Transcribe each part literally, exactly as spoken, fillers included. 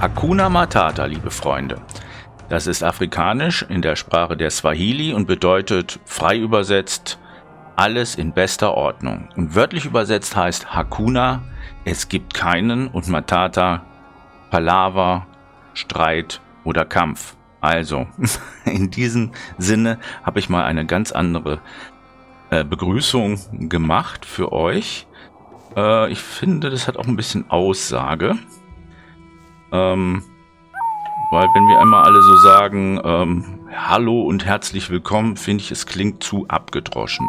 Hakuna Matata, liebe Freunde. Das ist afrikanisch in der Sprache der Swahili und bedeutet, frei übersetzt, alles in bester Ordnung. Und wörtlich übersetzt heißt Hakuna, es gibt keinen, und Matata, Palaver, Streit oder Kampf. Also, in diesem Sinne habe ich mal eine ganz andere äh, Begrüßung gemacht für euch. Äh, ich finde, das hat auch ein bisschen Aussage. Ähm, weil wenn wir einmal alle so sagen, ähm, hallo und herzlich willkommen, finde ich, es klingt zu abgedroschen.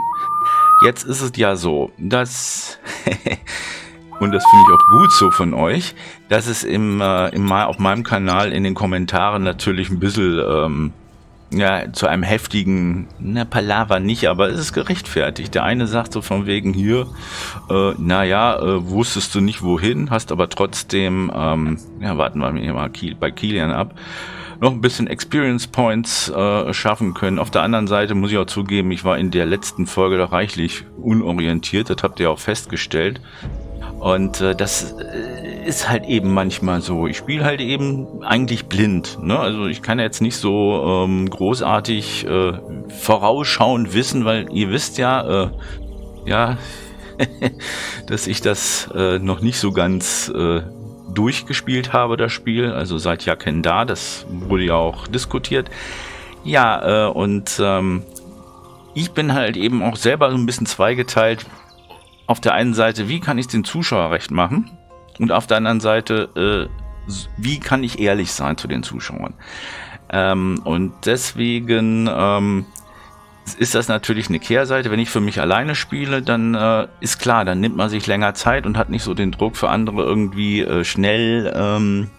Jetzt ist es ja so, dass... Und das finde ich auch gut so von euch, dass es im, äh, im, auf meinem Kanal in den Kommentaren natürlich ein bisschen ähm, ja, zu einem heftigen, na, Palaver nicht, aber es ist gerechtfertigt. Der eine sagt so von wegen hier, äh, naja, äh, wusstest du nicht wohin, hast aber trotzdem, ähm, ja, warten wir mal bei Kilian ab, noch ein bisschen Experience Points äh, schaffen können. Auf der anderen Seite muss ich auch zugeben, ich war in der letzten Folge doch reichlich unorientiert, das habt ihr auch festgestellt. Und äh, das ist halt eben manchmal so. Ich spiele halt eben eigentlich blind, ne? Also ich kann jetzt nicht so ähm, großartig äh, vorausschauend wissen, weil ihr wisst ja, äh, ja, dass ich das äh, noch nicht so ganz äh, durchgespielt habe, das Spiel. Also seit Jahren da, das wurde ja auch diskutiert. Ja, äh, und ähm, ich bin halt eben auch selber so ein bisschen zweigeteilt. Auf der einen Seite, wie kann ich den Zuschauer recht machen? Und auf der anderen Seite, äh, wie kann ich ehrlich sein zu den Zuschauern? Ähm, und deswegen ähm, ist das natürlich eine Kehrseite. Wenn ich für mich alleine spiele, dann äh, ist klar, dann nimmt man sich länger Zeit und hat nicht so den Druck, für andere irgendwie äh, schnell ähm,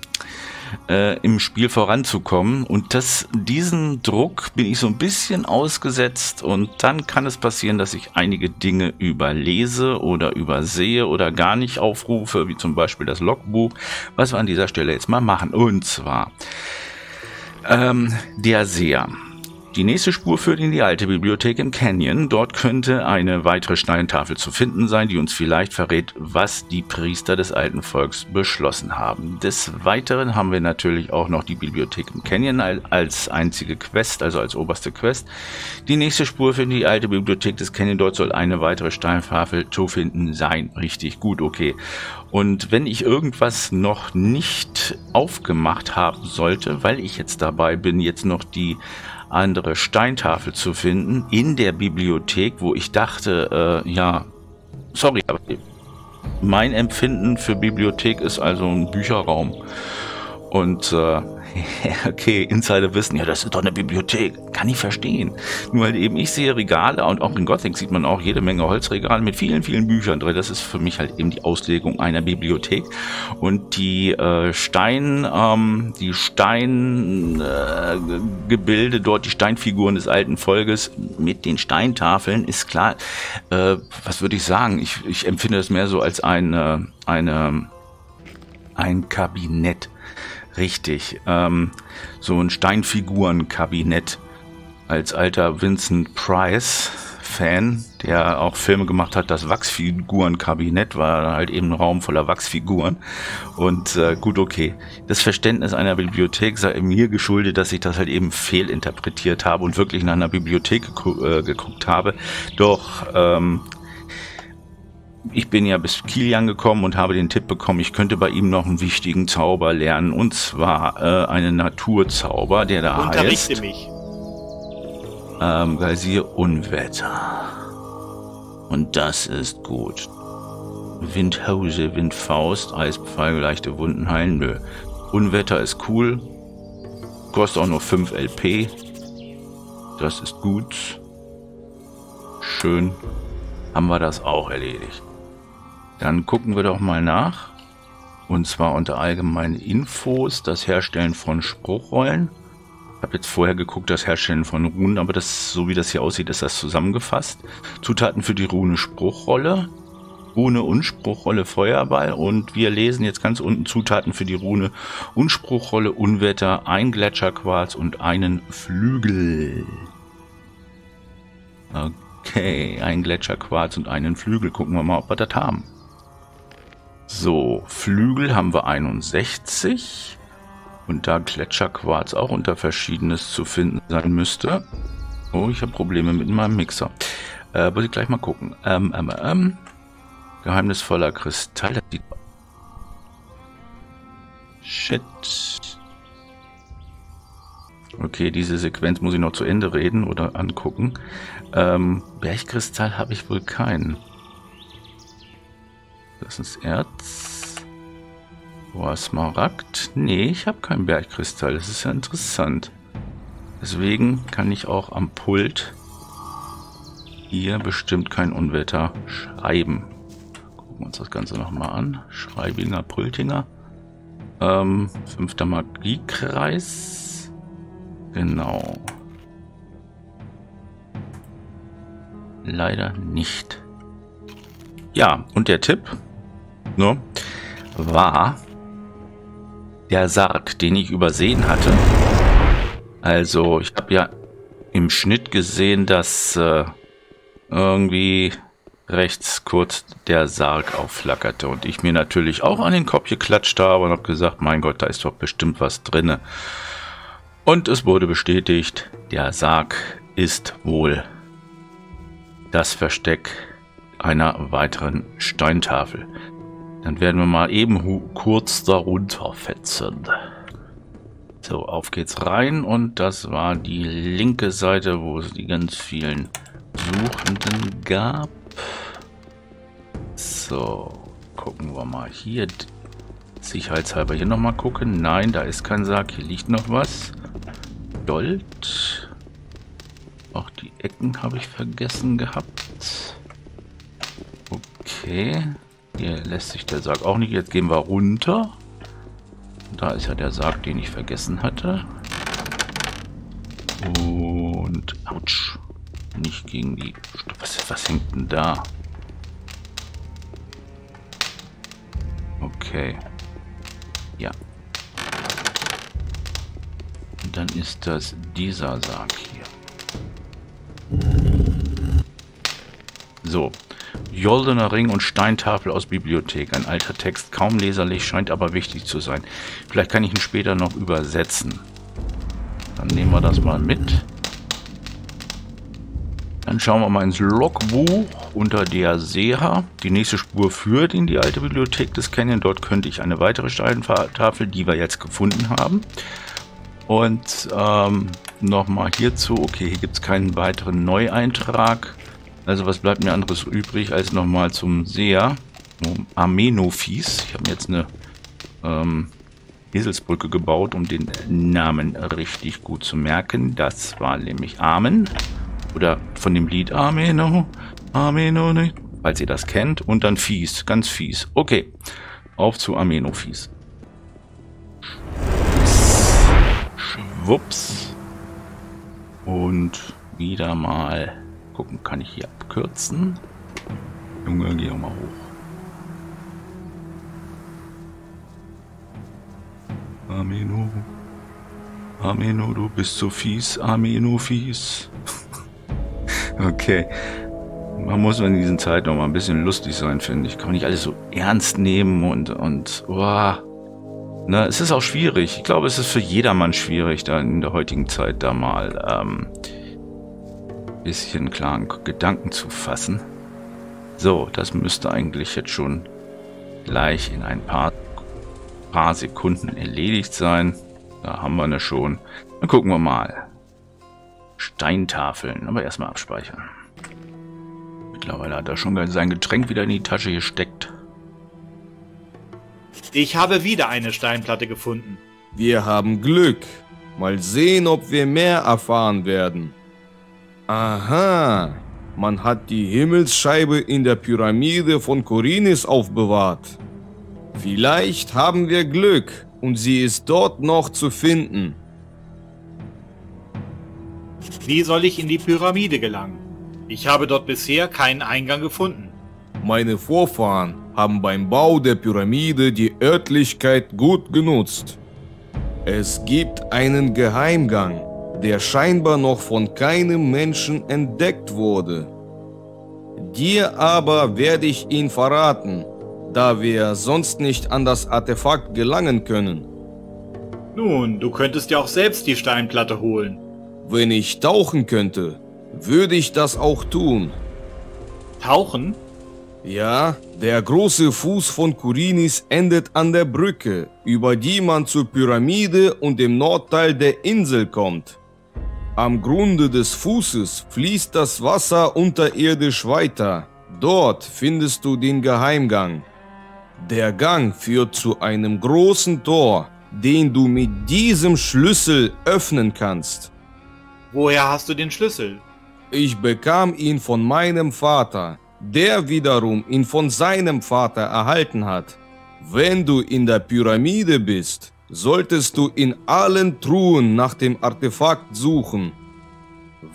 äh, im Spiel voranzukommen. Und das, diesen Druck bin ich so ein bisschen ausgesetzt, und dann kann es passieren, dass ich einige Dinge überlese oder übersehe oder gar nicht aufrufe, wie zum Beispiel das Logbuch, was wir an dieser Stelle jetzt mal machen. Und zwar ähm, der Seher. Die nächste Spur führt in die alte Bibliothek im Canyon. Dort könnte eine weitere Steintafel zu finden sein, die uns vielleicht verrät, was die Priester des alten Volks beschlossen haben. Des Weiteren haben wir natürlich auch noch die Bibliothek im Canyon als einzige Quest, also als oberste Quest. Die nächste Spur führt in die alte Bibliothek des Canyon. Dort soll eine weitere Steintafel zu finden sein. Richtig, gut, okay. Und wenn ich irgendwas noch nicht aufgemacht haben sollte, weil ich jetzt dabei bin, jetzt noch die andere Steintafel zu finden in der Bibliothek, wo ich dachte, äh, ja, sorry, aber mein Empfinden für Bibliothek ist also ein Bücherraum. Und äh, okay, Insider wissen, ja, das ist doch eine Bibliothek, kann ich verstehen. Nur halt eben, ich sehe Regale, und auch in Gothic sieht man auch jede Menge Holzregale mit vielen, vielen Büchern drin. Das ist für mich halt eben die Auslegung einer Bibliothek. Und die äh, Stein, ähm, die Steingebilde äh, dort, die Steinfiguren des alten Volkes mit den Steintafeln, ist klar, äh, was würde ich sagen? Ich, ich empfinde das mehr so als eine, eine, ein Kabinett. Richtig, ähm, so ein Steinfigurenkabinett. Als alter Vincent Price-Fan, der auch Filme gemacht hat, das Wachsfigurenkabinett war halt eben ein Raum voller Wachsfiguren. Und äh, gut, okay, das Verständnis einer Bibliothek sei mir geschuldet, dass ich das halt eben fehlinterpretiert habe und wirklich nach einer Bibliothek geguckt, äh, geguckt habe. Doch, ähm... ich bin ja bis Kilian gekommen und habe den Tipp bekommen, ich könnte bei ihm noch einen wichtigen Zauber lernen. Und zwar äh, einen Naturzauber, der da heißt... Unterrichte mich. Ähm, Galsir, Unwetter. Und das ist gut. Windhose, Windfaust, Eispfeil, leichte Wunden heilen. Nö. Unwetter ist cool. Kostet auch nur fünf L P. Das ist gut. Schön. Haben wir das auch erledigt. Dann gucken wir doch mal nach, und zwar unter allgemeine Infos, das Herstellen von Spruchrollen. Ich habe jetzt vorher geguckt, das Herstellen von Runen, aber das, so wie das hier aussieht, ist das zusammengefasst. Zutaten für die Rune Spruchrolle, Rune und Spruchrolle Feuerball, und wir lesen jetzt ganz unten Zutaten für die Rune und Spruchrolle Unwetter, ein Gletscherquarz und einen Flügel. Okay. Okay, ein Gletscherquarz und einen Flügel. Gucken wir mal, ob wir das haben. So, Flügel haben wir einundsechzig. Und da Gletscherquarz auch unter Verschiedenes zu finden sein müsste. Oh, ich habe Probleme mit meinem Mixer. Äh, muss ich gleich mal gucken. Ähm, ähm, ähm. Geheimnisvoller Kristall. Shit. Okay, diese Sequenz muss ich noch zu Ende reden oder angucken. Ähm, Bergkristall habe ich wohl keinen. Das ist Erz. Boah, Smaragd. Nee, ich habe keinen Bergkristall. Das ist ja interessant. Deswegen kann ich auch am Pult hier bestimmt kein Unwetter schreiben. Gucken wir uns das Ganze nochmal an. Schreibinger, Pultinger. Ähm, fünfter Magiekreis. Genau. Leider nicht. Ja, und der Tipp, ne, war der Sarg, den ich übersehen hatte. Also, ich habe ja im Schnitt gesehen, dass äh, irgendwie rechts kurz der Sarg aufflackerte. Und ich mir natürlich auch an den Kopf geklatscht habe und habe gesagt, mein Gott, da ist doch bestimmt was drin. Und es wurde bestätigt, der Sarg ist wohl das Versteck einer weiteren Steintafel. Dann werden wir mal eben kurz darunter fetzen. So, auf geht's rein. Und das war die linke Seite, wo es die ganz vielen Suchenden gab. So, gucken wir mal hier. Sicherheitshalber hier nochmal gucken. Nein, da ist kein Sarg. Hier liegt noch was. Gold. Auch die Ecken habe ich vergessen gehabt. Okay. Hier lässt sich der Sarg auch nicht. Jetzt gehen wir runter. Da ist ja der Sarg, den ich vergessen hatte. Und ouch. Nicht gegen die... Was, was hängt denn da? Okay. Ja. Und dann ist das dieser Sarg hier. So. Joldener Ring und Steintafel aus Bibliothek. Ein alter Text, kaum leserlich, scheint aber wichtig zu sein. Vielleicht kann ich ihn später noch übersetzen. Dann nehmen wir das mal mit. Dann schauen wir mal ins Logbuch unter der Seha. Die nächste Spur führt in die alte Bibliothek des Canyon. Dort könnte ich eine weitere Steintafel, die wir jetzt gefunden haben. Und ähm, nochmal hierzu. Okay, hier gibt es keinen weiteren Neueintrag. Also was bleibt mir anderes übrig, als nochmal zum Seher, um Amenophis. Ich habe mir jetzt eine ähm, Eselsbrücke gebaut, um den Namen richtig gut zu merken. Das war nämlich Amen. Oder von dem Lied Ameno, Ameno, falls ihr das kennt. Und dann Fies, ganz fies. Okay, auf zu Amenophis. Schwupps. Und wieder mal... Gucken, kann ich hier abkürzen? Junge, geh mal hoch. Ameno. Ameno, du bist so fies. Ameno, fies. Okay. Man muss in diesen Zeiten noch mal ein bisschen lustig sein, finde ich. Kann man nicht alles so ernst nehmen und... und oh. Na, es ist auch schwierig. Ich glaube, es ist für jedermann schwierig, da in der heutigen Zeit da mal... Ähm, bisschen klaren Gedanken zu fassen. So, das müsste eigentlich jetzt schon gleich in ein paar, paar Sekunden erledigt sein. Da haben wir eine schon. Dann gucken wir mal. Steintafeln, aber erstmal abspeichern. Mittlerweile hat er schon sein Getränk wieder in die Tasche gesteckt. Ich habe wieder eine Steinplatte gefunden. Wir haben Glück. Mal sehen, ob wir mehr erfahren werden. Aha, man hat die Himmelsscheibe in der Pyramide von Khorinis aufbewahrt. Vielleicht haben wir Glück und sie ist dort noch zu finden. Wie soll ich in die Pyramide gelangen? Ich habe dort bisher keinen Eingang gefunden. Meine Vorfahren haben beim Bau der Pyramide die Örtlichkeit gut genutzt. Es gibt einen Geheimgang, der scheinbar noch von keinem Menschen entdeckt wurde. Dir aber werde ich ihn verraten, da wir sonst nicht an das Artefakt gelangen können. Nun, du könntest ja auch selbst die Steinplatte holen. Wenn ich tauchen könnte, würde ich das auch tun. Tauchen? Ja, der große Fuß von Khorinis endet an der Brücke, über die man zur Pyramide und dem Nordteil der Insel kommt. Am Grunde des Fußes fließt das Wasser unterirdisch weiter. Dort findest du den Geheimgang. Der Gang führt zu einem großen Tor, den du mit diesem Schlüssel öffnen kannst. Woher hast du den Schlüssel? Ich bekam ihn von meinem Vater, der wiederum ihn von seinem Vater erhalten hat. Wenn du in der Pyramide bist, solltest du in allen Truhen nach dem Artefakt suchen.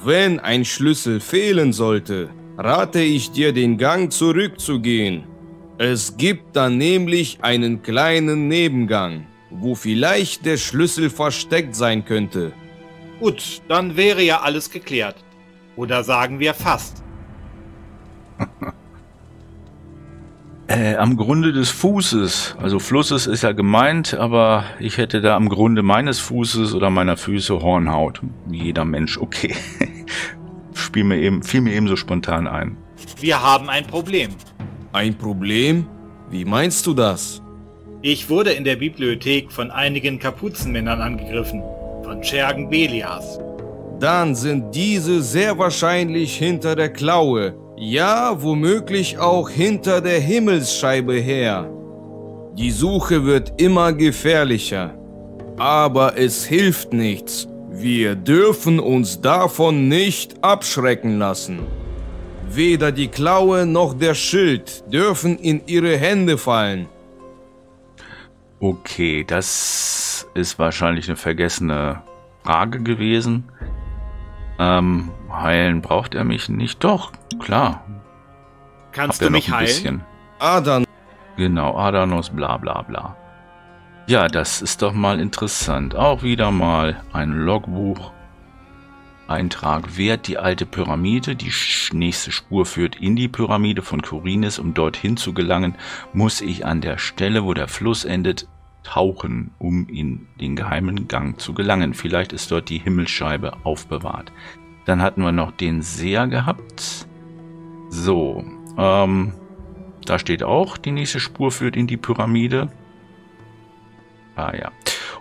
Wenn ein Schlüssel fehlen sollte, rate ich dir, den Gang zurückzugehen. Es gibt dann nämlich einen kleinen Nebengang, wo vielleicht der Schlüssel versteckt sein könnte. Gut, dann wäre ja alles geklärt. Oder sagen wir fast. Äh, am Grunde des Fußes, also Flusses ist ja gemeint, aber ich hätte da am Grunde meines Fußes oder meiner Füße Hornhaut. Wie jeder Mensch, okay. Spiel mir eben, fiel mir eben so spontan ein. Wir haben ein Problem. Ein Problem? Wie meinst du das? Ich wurde in der Bibliothek von einigen Kapuzenmännern angegriffen, von Schergen Belias. Dann sind diese sehr wahrscheinlich hinter der Klaue. Ja, womöglich auch hinter der Himmelsscheibe her. Die Suche wird immer gefährlicher. Aber es hilft nichts. Wir dürfen uns davon nicht abschrecken lassen. Weder die Klaue noch der Schild dürfen in ihre Hände fallen. Okay, das ist wahrscheinlich eine vergessene Frage gewesen. Ähm, heilen braucht er mich nicht. Doch, klar. Kannst du mich heilen? Adanos. Genau, Adanos, bla bla bla. Ja, das ist doch mal interessant. Auch wieder mal ein Logbuch. Eintrag Wert, die alte Pyramide. Die nächste Spur führt in die Pyramide von Khorinis. Um dorthin zu gelangen, muss ich an der Stelle, wo der Fluss endet, tauchen, um in den geheimen Gang zu gelangen. Vielleicht ist dort die Himmelsscheibe aufbewahrt. Dann hatten wir noch den Seher gehabt. So, ähm, da steht auch, die nächste Spur führt in die Pyramide. Ah ja.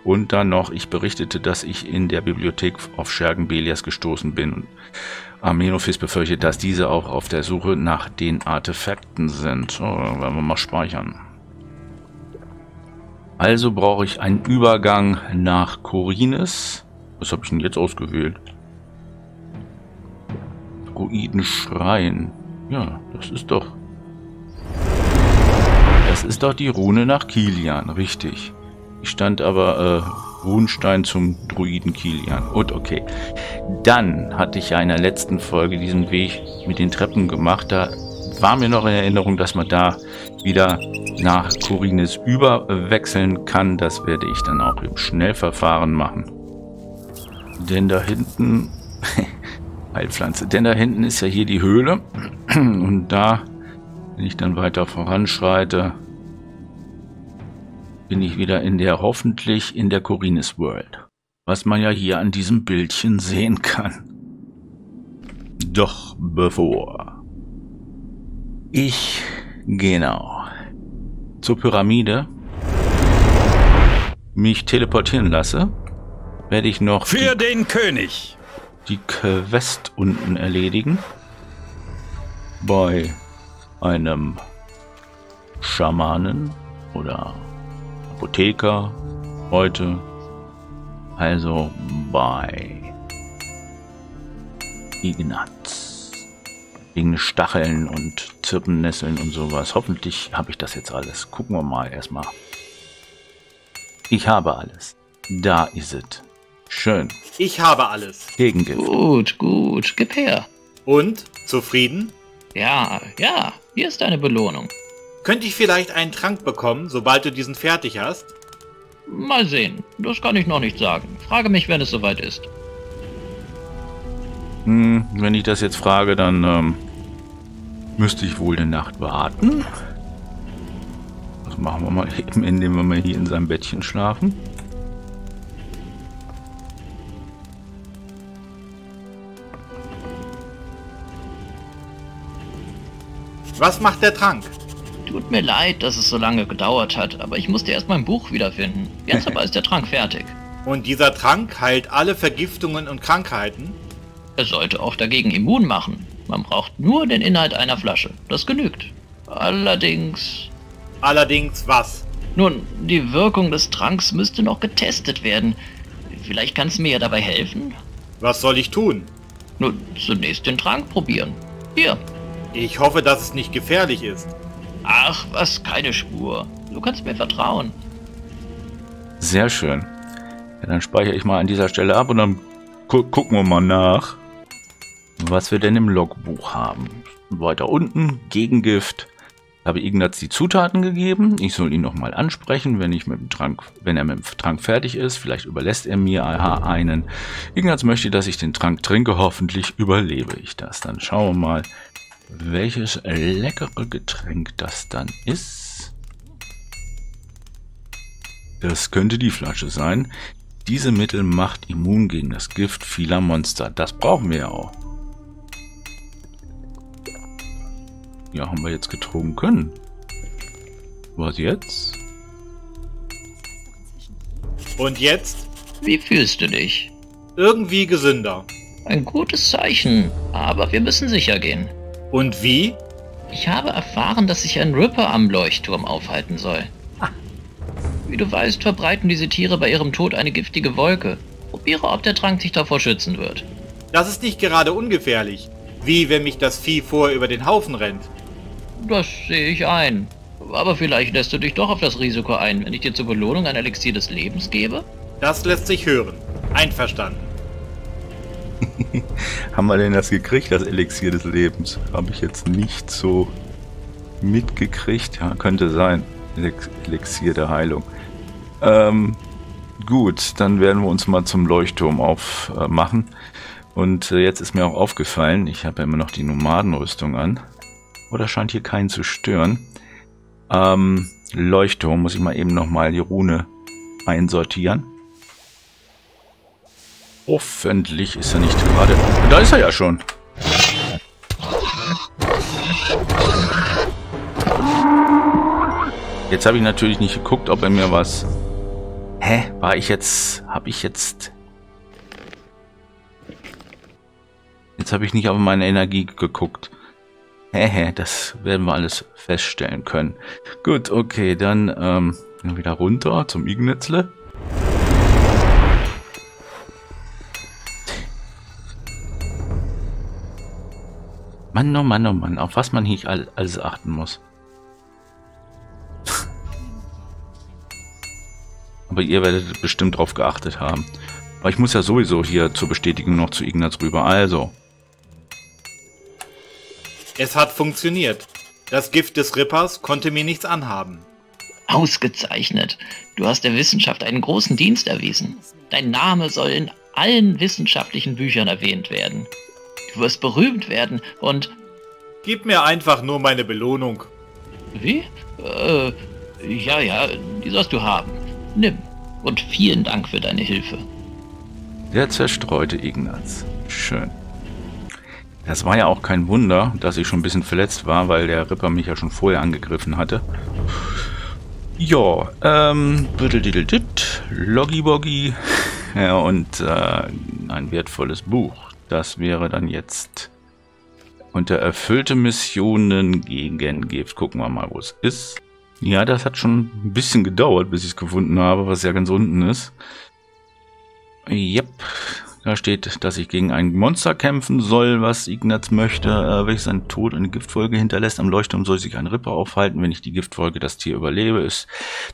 Und dann noch, ich berichtete, dass ich in der Bibliothek auf Schergen Belias gestoßen bin. Und Amenophis befürchtet, dass diese auch auf der Suche nach den Artefakten sind. So, dann werden wir mal speichern. Also brauche ich einen Übergang nach Khorinis. Was habe ich denn jetzt ausgewählt? Druidenschrein. Ja, das ist doch... Das ist doch die Rune nach Kilian, richtig. Ich stand aber äh, Runenstein zum Druiden Kilian. Und okay. Dann hatte ich ja in der letzten Folge diesen Weg mit den Treppen gemacht. Da war mir noch in Erinnerung, dass man da wieder nach Khorinis überwechseln kann. Das werde ich dann auch im Schnellverfahren machen. Denn da hinten... Heilpflanze. Denn da hinten ist ja hier die Höhle. Und da, wenn ich dann weiter voranschreite, bin ich wieder in der, hoffentlich in der Khorinis World. Was man ja hier an diesem Bildchen sehen kann. Doch bevor ich... Genau. Zur Pyramide mich teleportieren lasse, werde ich noch für die, den König die Quest unten erledigen. Bei einem Schamanen oder Apotheker heute. Also bei Ignatz. Wegen Stacheln und Zirpennesseln und sowas. Hoffentlich habe ich das jetzt alles. Gucken wir mal erstmal. Ich habe alles. Da ist es. Schön. Ich habe alles. Gegengift. Gut, gut. Gib her. Und? Zufrieden? Ja, ja. Hier ist deine Belohnung. Könnte ich vielleicht einen Trank bekommen, sobald du diesen fertig hast? Mal sehen. Das kann ich noch nicht sagen. Frage mich, wenn es soweit ist. Hm, wenn ich das jetzt frage, dann... Ähm müsste ich wohl eine Nacht warten. Das machen wir mal eben, indem wir mal hier in seinem Bettchen schlafen. Was macht der Trank? Tut mir leid, dass es so lange gedauert hat, aber ich musste erst mein Buch wiederfinden. Jetzt aber ist der Trank fertig. Und dieser Trank heilt alle Vergiftungen und Krankheiten? Er sollte auch dagegen immun machen. Man braucht nur den Inhalt einer Flasche. Das genügt. Allerdings... Allerdings was? Nun, die Wirkung des Tranks müsste noch getestet werden. Vielleicht kannst du mir ja dabei helfen? Was soll ich tun? Nun, zunächst den Trank probieren. Hier. Ich hoffe, dass es nicht gefährlich ist. Ach, was, keine Spur. Du kannst mir vertrauen. Sehr schön. Ja, dann speichere ich mal an dieser Stelle ab und dann gu gucken wir mal nach, was wir denn im Logbuch haben. Weiter unten, Gegengift. Ich habe Ignatz die Zutaten gegeben. Ich soll ihn nochmal ansprechen, wenn ich mit dem Trank, wenn er mit dem Trank fertig ist. Vielleicht überlässt er mir aha, einen. Ignatz möchte, dass ich den Trank trinke. Hoffentlich überlebe ich das. Dann schauen wir mal, welches leckere Getränk das dann ist. Das könnte die Flasche sein. Diese Mittel macht immun gegen das Gift vieler Monster. Das brauchen wir ja auch. Ja, haben wir jetzt getrunken können. Was jetzt? Und jetzt? Wie fühlst du dich? Irgendwie gesünder. Ein gutes Zeichen, aber wir müssen sicher gehen. Und wie? Ich habe erfahren, dass sich ein Ripper am Leuchtturm aufhalten soll. Ah. Wie du weißt, verbreiten diese Tiere bei ihrem Tod eine giftige Wolke. Probiere, ob der Trank dich davor schützen wird. Das ist nicht gerade ungefährlich. Wie, wenn mich das Vieh vorher über den Haufen rennt. Das sehe ich ein. Aber vielleicht lässt du dich doch auf das Risiko ein, wenn ich dir zur Belohnung ein Elixier des Lebens gebe? Das lässt sich hören. Einverstanden. Haben wir denn das gekriegt, das Elixier des Lebens? Habe ich jetzt nicht so mitgekriegt. Ja, könnte sein. Elixier der Heilung. Ähm, gut, dann werden wir uns mal zum Leuchtturm aufmachen. Und jetzt ist mir auch aufgefallen, ich habe ja immer noch die Nomadenrüstung an. Oder scheint hier keinen zu stören. Ähm, Leuchtturm, muss ich mal eben nochmal die Rune einsortieren. Hoffentlich ist er nicht gerade... Da ist er ja schon! Jetzt habe ich natürlich nicht geguckt, ob er mir was... Hä? War ich jetzt... Habe ich jetzt... Jetzt habe ich nicht auf meine Energie geguckt. Hehe, das werden wir alles feststellen können. Gut, okay, dann ähm, wieder runter zum Ignitzle. Mann, oh Mann, oh Mann, auf was man hier alles achten muss. Aber ihr werdet bestimmt drauf geachtet haben. Aber ich muss ja sowieso hier zur Bestätigung noch zu Ignatz rüber, also... Es hat funktioniert. Das Gift des Rippers konnte mir nichts anhaben. Ausgezeichnet. Du hast der Wissenschaft einen großen Dienst erwiesen. Dein Name soll in allen wissenschaftlichen Büchern erwähnt werden. Du wirst berühmt werden und... Gib mir einfach nur meine Belohnung. Wie? Äh, ja, ja, die sollst du haben. Nimm. Und vielen Dank für deine Hilfe. Der zerstreute Ignatz. Schön. Das war ja auch kein Wunder, dass ich schon ein bisschen verletzt war, weil der Ripper mich ja schon vorher angegriffen hatte. Ja, ähm, Loggi-Boggi ja, und äh, ein wertvolles Buch. Das wäre dann jetzt unter erfüllte Missionen gegen Gift. Gucken wir mal, wo es ist. Ja, das hat schon ein bisschen gedauert, bis ich es gefunden habe, was ja ganz unten ist. Jep. Da steht, dass ich gegen ein Monster kämpfen soll, was Ignatz möchte, äh, welches einen Tod und eine Giftfolge hinterlässt. Am Leuchtturm soll sich ein Ripper aufhalten. Wenn ich die Giftfolge das Tier überlebe, ist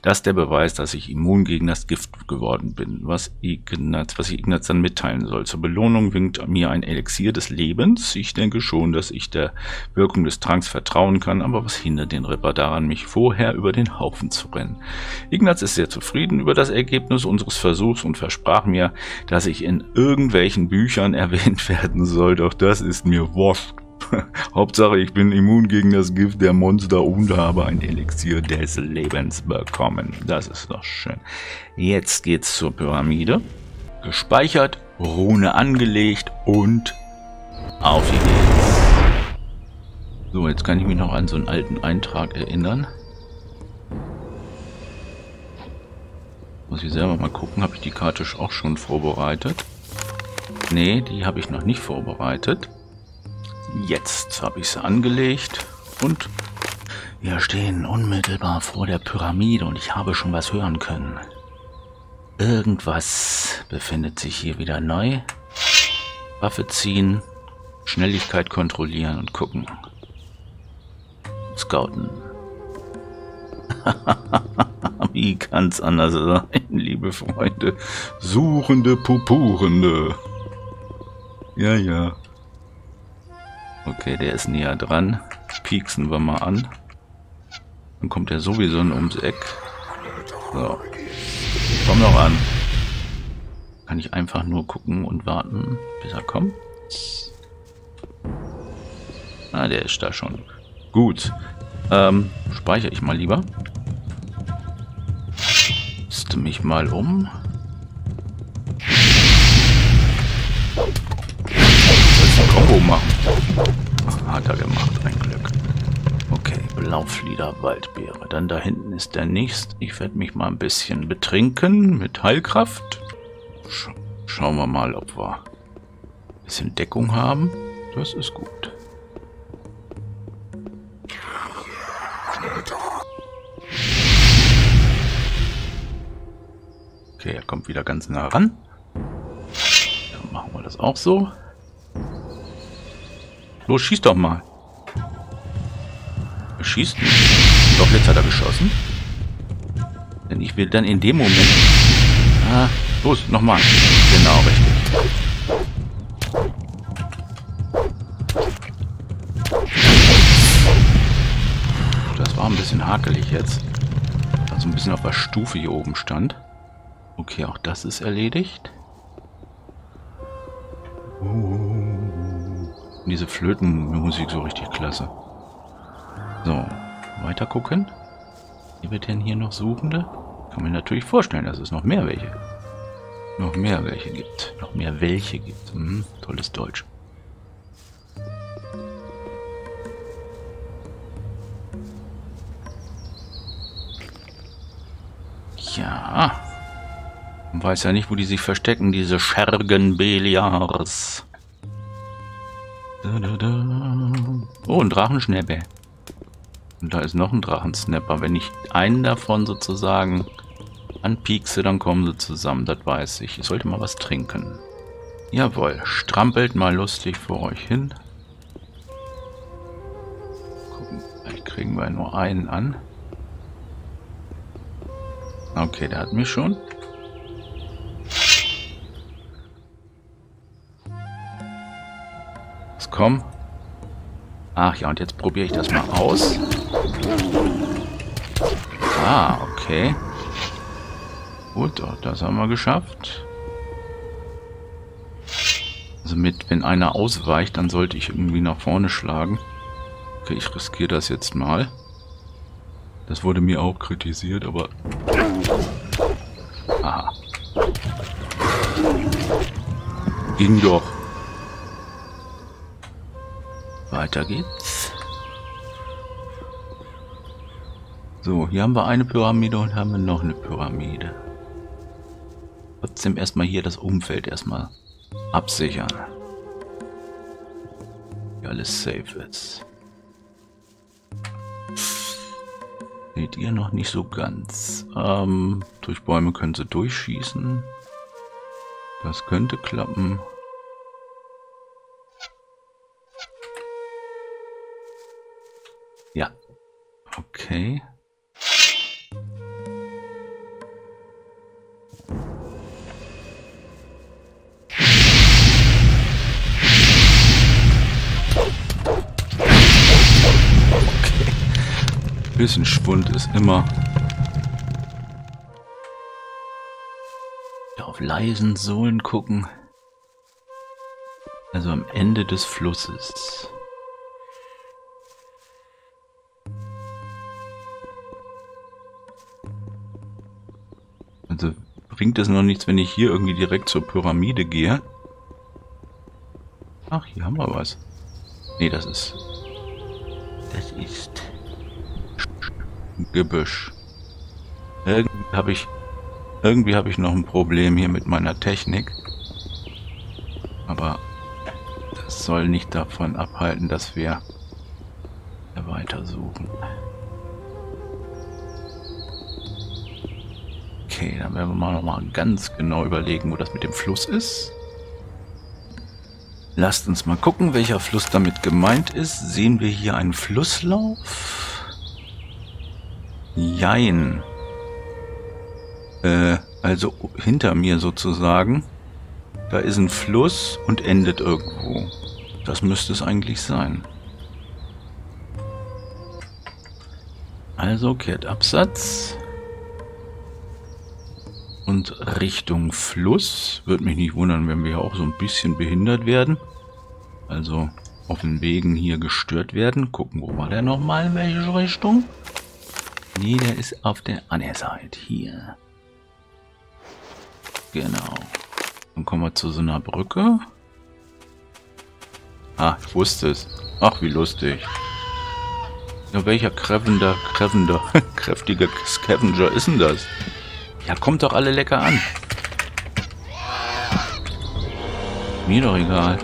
das der Beweis, dass ich immun gegen das Gift geworden bin. Was Ignatz, was ich Ignatz dann mitteilen soll. Zur Belohnung winkt mir ein Elixier des Lebens. Ich denke schon, dass ich der Wirkung des Tranks vertrauen kann, aber was hindert den Ripper daran, mich vorher über den Haufen zu rennen? Ignatz ist sehr zufrieden über das Ergebnis unseres Versuchs und versprach mir, dass ich in irgendeinem welchen Büchern erwähnt werden soll, doch das ist mir wurscht. Hauptsache, ich bin immun gegen das Gift der Monster und habe ein Elixier des Lebens bekommen. Das ist doch schön. Jetzt geht's zur Pyramide. Gespeichert, Rune angelegt und auf geht's. So, jetzt kann ich mich noch an so einen alten Eintrag erinnern. Muss ich selber mal gucken, habe ich die Karte auch schon vorbereitet? Nee, die habe ich noch nicht vorbereitet. Jetzt habe ich sie angelegt und wir stehen unmittelbar vor der Pyramide und ich habe schon was hören können. Irgendwas befindet sich hier wieder neu. Waffe ziehen, Schnelligkeit kontrollieren und gucken. Scouten. Wie kann's anders sein, liebe Freunde? Suchende, Pupurende. Ja, ja. Okay, der ist näher dran. Pieksen wir mal an. Dann kommt er sowieso ums Eck. So. Komm noch an. Kann ich einfach nur gucken und warten, bis er kommt? Ah, der ist da schon. Gut. Ähm, speichere ich mal lieber. Rüste mich mal um. Combo machen. Ach, hat er gemacht, ein Glück. Okay, Blaufliederwaldbeere. Dann da hinten ist der nächste. Ich werde mich mal ein bisschen betrinken mit Heilkraft. Sch Schauen wir mal, ob wir ein bisschen Deckung haben. Das ist gut. Okay, er kommt wieder ganz nah ran. Dann machen wir das auch so. Los, schieß doch mal. Er schießt nicht. Doch, jetzt hat er geschossen. Denn ich will dann in dem Moment... Ah, los, nochmal. Genau, richtig. Das war ein bisschen hakelig jetzt. Also ein bisschen auf der Stufe hier oben stand. Okay, auch das ist erledigt. Diese Flötenmusik so richtig klasse. So, weiter gucken. Hier wird denn hier noch Suchende? Kann man natürlich vorstellen, dass es noch mehr welche. Noch mehr welche gibt. Noch mehr welche gibt. Hm, tolles Deutsch. Ja. Man weiß ja nicht, wo die sich verstecken, diese Schergen Belias. Da, da, da. Oh, ein Drachenschnäbe. Und da ist noch ein Drachensnapper. Wenn ich einen davon sozusagen anpiekse, dann kommen sie zusammen. Das weiß ich. Ich sollte mal was trinken. Jawohl. Strampelt mal lustig vor euch hin. Gucken, vielleicht kriegen wir nur einen an. Okay, der hat mich schon. Komm. Ach ja, und jetzt probiere ich das mal aus. Ah, okay. Gut, auch das haben wir geschafft. Also mit, wenn einer ausweicht, dann sollte ich irgendwie nach vorne schlagen. Okay, ich riskiere das jetzt mal. Das wurde mir auch kritisiert, aber... Aha. Ging doch. Weiter geht's. So, hier haben wir eine Pyramide und haben wir noch eine Pyramide. Trotzdem erstmal hier das Umfeld erstmal absichern. Wie alles safe ist. Seht ihr noch nicht so ganz. Ähm, durch Bäume können sie durchschießen. Das könnte klappen. Ja. Okay. Okay. Ein bisschen Schwund ist immer. Ja, auf leisen Sohlen gucken. Also am Ende des Flusses. Also bringt es noch nichts, wenn ich hier irgendwie direkt zur Pyramide gehe. Ach, hier haben wir was. Nee, das ist Es ist Gebüsch. Irgendwie habe ich, irgendwie habe ich noch ein Problem hier mit meiner Technik. Aber das soll nicht davon abhalten, dass wir weiter suchen. Okay, dann werden wir mal nochmal ganz genau überlegen, wo das mit dem Fluss ist. Lasst uns mal gucken, welcher Fluss damit gemeint ist. Sehen wir hier einen Flusslauf? Jein. Äh, also hinter mir sozusagen. Da ist ein Fluss und endet irgendwo. Das müsste es eigentlich sein. Also kehrt Absatz. Und Richtung Fluss. Würde mich nicht wundern, wenn wir auch so ein bisschen behindert werden. Also auf den Wegen hier gestört werden. Gucken, wo war der nochmal? In welche Richtung? Nee, der ist auf der anderen Seite. Hier. Genau. Dann kommen wir zu so einer Brücke. Ah, ich wusste es. Ach, wie lustig. Ja, welcher krävender, krävender, kräftiger Scavenger ist denn das? Ja, kommt doch alle lecker an. Mir doch egal.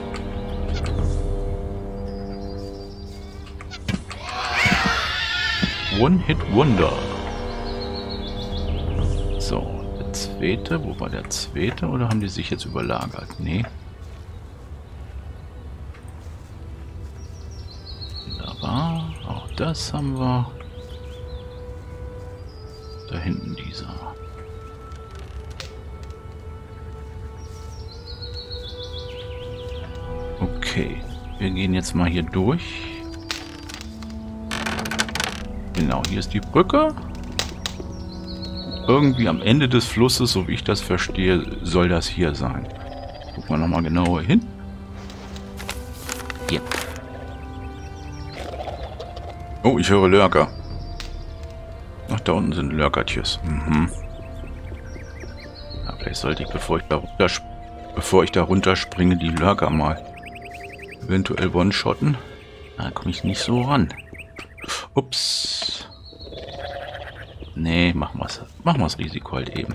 One-Hit-Wonder. So, der zweite. Wo war der zweite? Oder haben die sich jetzt überlagert? Nee. Wunderbar. Auch das haben wir. Da hinten dieser. Okay, wir gehen jetzt mal hier durch. Genau, hier ist die Brücke. Irgendwie am Ende des Flusses, so wie ich das verstehe, soll das hier sein. Gucken wir nochmal genauer hin. Yep. Oh, ich höre Lurker. Ach, da unten sind Lurkertjes. Mhm. Ja, vielleicht sollte ich, bevor ich da runterspringe, bevor ich da runterspringe, die Lurker mal eventuell one-shotten. Da komme ich nicht so ran. Ups. Nee, machen wir es. Machen wir das Risiko halt eben.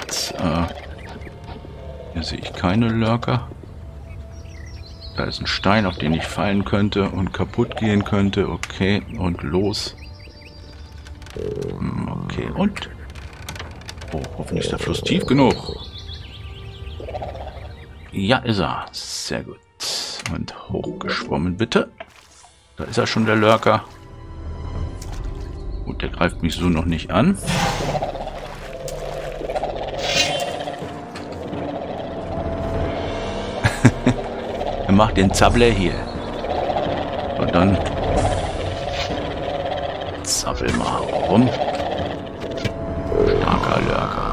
Jetzt, äh, hier sehe ich keine Lurker. Da ist ein Stein, auf den ich fallen könnte und kaputt gehen könnte. Okay, und los. Okay, und? Oh, hoffentlich ist der Fluss tief genug. Ja, ist er. Sehr gut. Und hochgeschwommen, bitte. Da ist er schon, der Lurker. Gut, der greift mich so noch nicht an. Er macht den Zappler hier. Und dann zappel mal rum. Starker Lurker.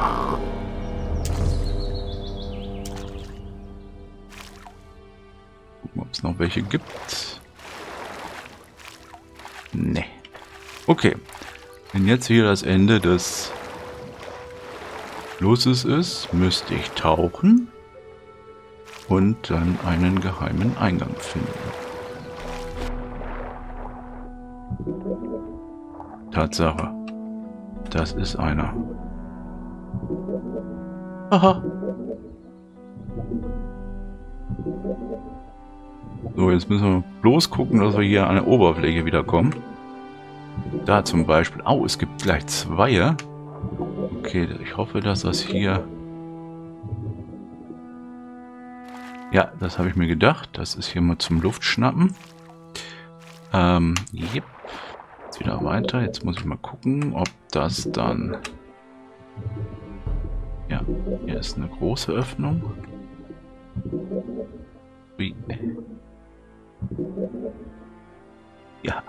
Noch welche gibt. Nee. Okay. Wenn jetzt hier das Ende des Flusses ist, müsste ich tauchen und dann einen geheimen Eingang finden. Tatsache. Das ist einer. Aha. So, jetzt müssen wir bloß gucken, dass wir hier an der Oberfläche wiederkommen. Da zum Beispiel. Oh, es gibt gleich zwei. Okay, ich hoffe, dass das hier... Ja, das habe ich mir gedacht. Das ist hier mal zum Luftschnappen. Ähm, yep. Jetzt wieder weiter. Jetzt muss ich mal gucken, ob das dann... Ja, hier ist eine große Öffnung. Wie... Ja,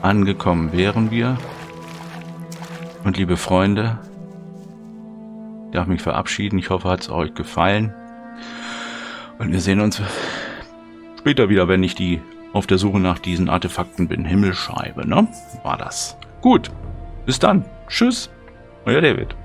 angekommen wären wir. Und liebe Freunde, ich darf mich verabschieden. Ich hoffe, hat es euch gefallen. Und wir sehen uns später wieder, wenn ich die auf der Suche nach diesen Artefakten bin. Himmelscheibe, ne? War das. Gut, bis dann. Tschüss, euer David.